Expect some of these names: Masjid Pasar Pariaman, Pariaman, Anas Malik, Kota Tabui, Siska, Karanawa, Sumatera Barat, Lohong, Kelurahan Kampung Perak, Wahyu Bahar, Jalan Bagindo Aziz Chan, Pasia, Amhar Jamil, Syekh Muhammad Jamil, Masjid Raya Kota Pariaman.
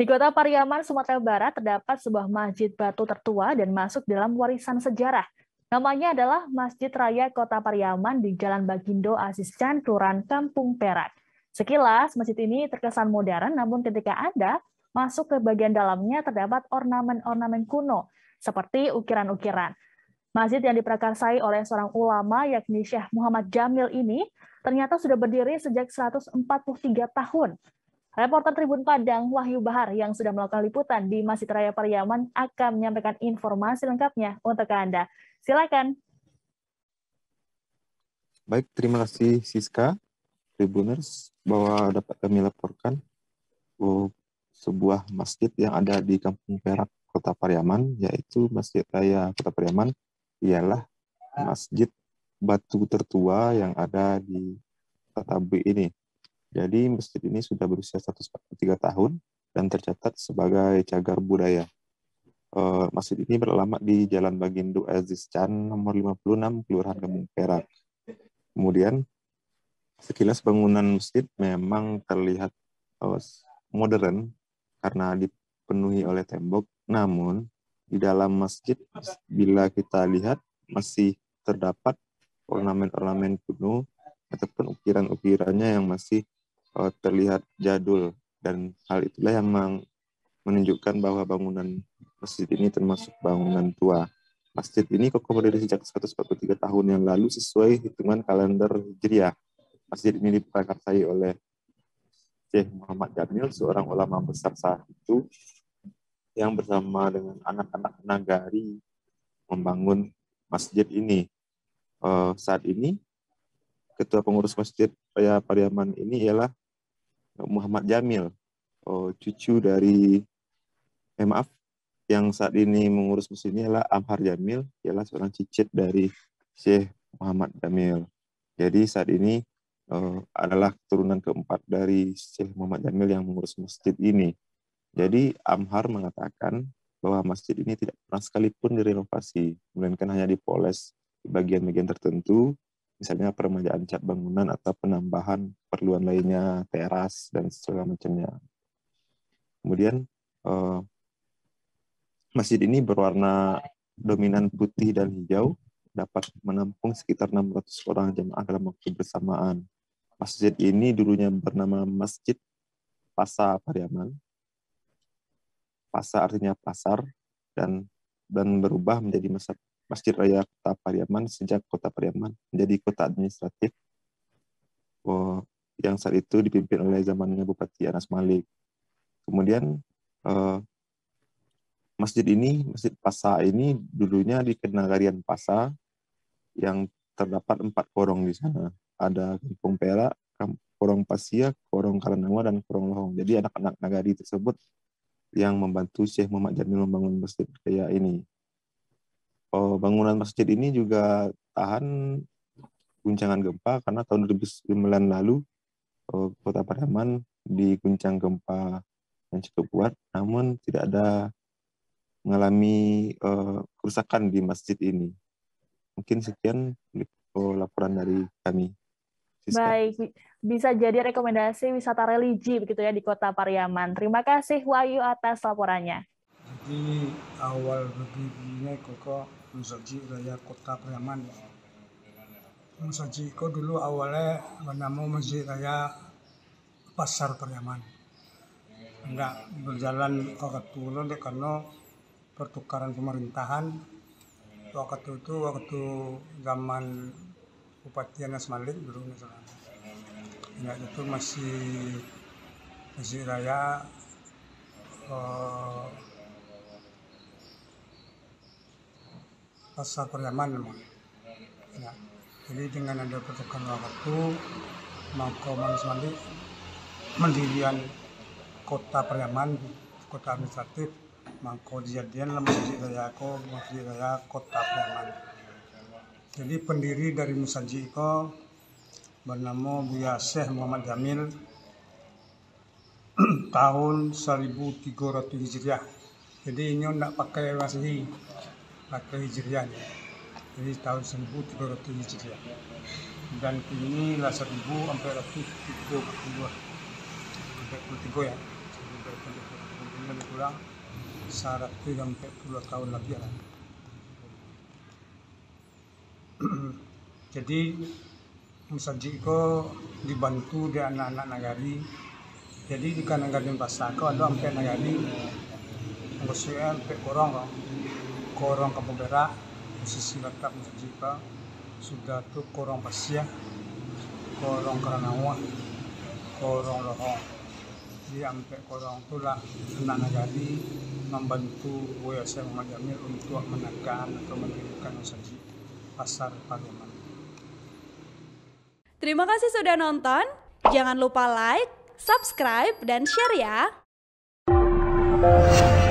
Di Kota Pariaman, Sumatera Barat, terdapat sebuah masjid batu tertua dan masuk dalam warisan sejarah. Namanya adalah Masjid Raya Kota Pariaman di Jalan Bagindo Aziz Chan, Kelurahan Kampung Perak. Sekilas, masjid ini terkesan modern, namun ketika Anda masuk ke bagian dalamnya terdapat ornamen-ornamen kuno, seperti ukiran-ukiran. Masjid yang diprakarsai oleh seorang ulama, yakni Syekh Muhammad Jamil ini, ternyata sudah berdiri sejak 143 tahun. Reporter Tribun Padang Wahyu Bahar yang sudah melakukan liputan di Masjid Raya Pariaman akan menyampaikan informasi lengkapnya untuk Anda. Silakan. Baik, terima kasih Siska, Tribuners, bahwa dapat kami laporkan sebuah masjid yang ada di Kampung Perak, Kota Pariaman, yaitu Masjid Raya Kota Pariaman, ialah masjid batu tertua yang ada di Kota Tabui ini. Jadi masjid ini sudah berusia 143 tahun dan tercatat sebagai cagar budaya. Masjid ini beralamat di Jalan Bagindo Aziz Chan, nomor 56, Kelurahan Kampung Perak. Kemudian, sekilas bangunan masjid memang terlihat modern karena dipenuhi oleh tembok. Namun, di dalam masjid, bila kita lihat, masih terdapat ornamen-ornamen kuno ataupun ukiran-ukirannya yang masih terlihat jadul, dan hal itulah yang menunjukkan bahwa bangunan masjid ini termasuk bangunan tua. Masjid ini kokoh berdiri sejak 143 tahun yang lalu sesuai hitungan kalender Hijriah. Masjid ini diprakarsai oleh Syekh Muhammad Jamil, seorang ulama besar saat itu, yang bersama dengan anak-anak nagari membangun masjid ini. Saat ini ketua pengurus Masjid Raya Pariaman ini ialah Muhammad Jamil, cucu dari, yang saat ini mengurus masjid ini ialah Amhar Jamil, ialah seorang cicit dari Syekh Muhammad Jamil. Jadi saat ini adalah keturunan keempat dari Syekh Muhammad Jamil yang mengurus masjid ini. Jadi Amhar mengatakan bahwa masjid ini tidak pernah sekalipun direnovasi, melainkan hanya dipoles di bagian-bagian tertentu, misalnya peremajaan cat bangunan atau penambahan keperluan lainnya, teras, dan segala macamnya. Kemudian, masjid ini berwarna dominan putih dan hijau, dapat menampung sekitar 600 orang jemaah dalam waktu bersamaan. Masjid ini dulunya bernama Masjid Pasar Pariaman. Pasar artinya pasar, dan berubah menjadi Masjid Raya Kota Pariaman sejak Kota Pariaman menjadi kota administratif yang saat itu dipimpin oleh zamannya Bupati Anas Malik. Kemudian Masjid Pasa ini dulunya di Kenagarian Pasa yang terdapat 4 korong di sana. Ada Kampung Perak, Korong Pasia, Korong Karanawa, dan Korong Lohong. Jadi anak-anak nagari tersebut yang membantu Syekh Muhammad Jamil membangun masjid raya ini. Bangunan masjid ini juga tahan guncangan gempa karena tahun 2009 lalu Kota Pariaman diguncang gempa yang cukup kuat, namun tidak ada mengalami kerusakan di masjid ini. Mungkin sekian laporan dari kami. Siska. Baik, bisa jadi rekomendasi wisata religi begitu ya di Kota Pariaman. Terima kasih Wahyu atas laporannya. Jadi awal berdirinya kokoh Masjid Raya Kota Pariaman. Masjid itu dulu awalnya bernama Masjid Raya Pasar Pariaman. Enggak berjalan kebetulan karena pertukaran pemerintahan. Waktu itu waktu zaman Bupati Anas Malik belum misalnya. Enggak, itu masih Masjid Raya Pasar Pariaman memang. Ya. Jadi dengan ada pertukaran waktu, maka manusia mendirian Kota Pariaman, kota administratif, maka dijadian Masjid Raya Kota Pariaman. Jadi pendiri dari masjid itu bernama Buya Syekh Muhammad Jamil tahun 1300 Hijriah. Jadi ini tidak pakai Masehi. Pakai Hijriah, jadi tahun 1300 Hijriah, dan kini lah 1432 ya. pulang syarat itu yang 40 tahun lagi ya. Jadi musajiko dibantu di anak-anak nagari. Jadi di kanan gading pasako ada ampe nagari musajiko ampe korong Kampung Perak musisi latak musajiko sudah tuh korong Pasiah, korong Karanawah, korong Lohong. Jadi ampe korong itulah anak nagari membantu Wahyu Bahar Jamil untuk menekan atau mendirikan Masjid Pasar Pariaman. Terima kasih sudah nonton. Jangan lupa like, subscribe, dan share ya.